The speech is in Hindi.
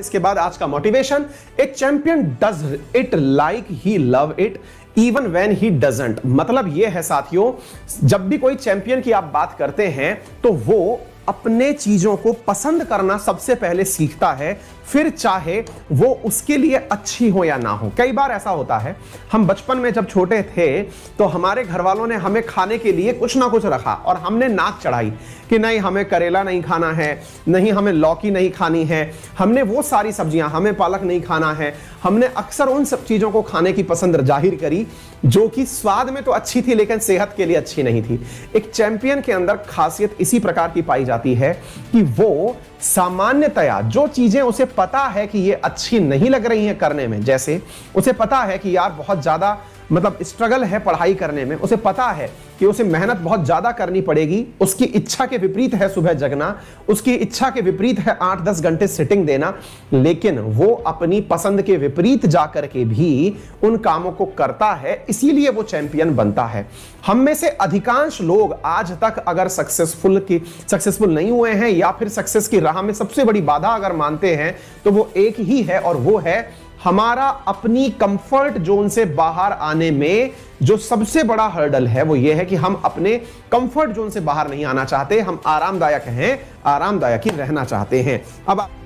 इसके बाद आज का motivation, a champion does it like he love it even when he doesn't. मतलब यह है साथियों, जब भी कोई चैंपियन की आप बात करते हैं तो वो अपने चीजों को पसंद करना सबसे पहले सीखता है, फिर चाहे वो उसके लिए अच्छी हो या ना हो। कई बार ऐसा होता है, हम बचपन में जब छोटे थे तो हमारे घर वालों ने हमें खाने के लिए कुछ ना कुछ रखा और हमने नाक चढ़ाई कि नहीं हमें करेला नहीं खाना है, नहीं हमें लौकी नहीं खानी है, हमने वो सारी सब्जियां, हमें पालक नहीं खाना है। हमने अक्सर उन सब चीज़ों को खाने की पसंद जाहिर करी जो कि स्वाद में तो अच्छी थी लेकिन सेहत के लिए अच्छी नहीं थी। एक चैंपियन के अंदर खासियत इसी प्रकार की पाई जाती है कि वो सामान्यतया जो चीजें उसे पता है कि ये अच्छी नहीं लग रही है करने में, जैसे उसे पता है कि यार बहुत ज्यादा मतलब स्ट्रगल है पढ़ाई करने में, उसे पता है कि उसे मेहनत बहुत ज्यादा करनी पड़ेगी, उसकी इच्छा के विपरीत है सुबह जगना, उसकी इच्छा के विपरीत है 8-10 घंटे सिटिंग देना, लेकिन वो अपनी पसंद के विपरीत जाकर के भी उन कामों को करता है, इसीलिए वो चैंपियन बनता है। हम में से अधिकांश लोग आज तक अगर सक्सेसफुल नहीं हुए हैं या फिर सक्सेस की राह में सबसे बड़ी बाधा अगर मानते हैं तो वो एक ही है, और वो है हमारा अपनी कंफर्ट जोन से बाहर आने में जो सबसे बड़ा हर्डल है, वो ये है कि हम अपने कंफर्ट जोन से बाहर नहीं आना चाहते, हम आरामदायक हैं, आरामदायक ही रहना चाहते हैं। अब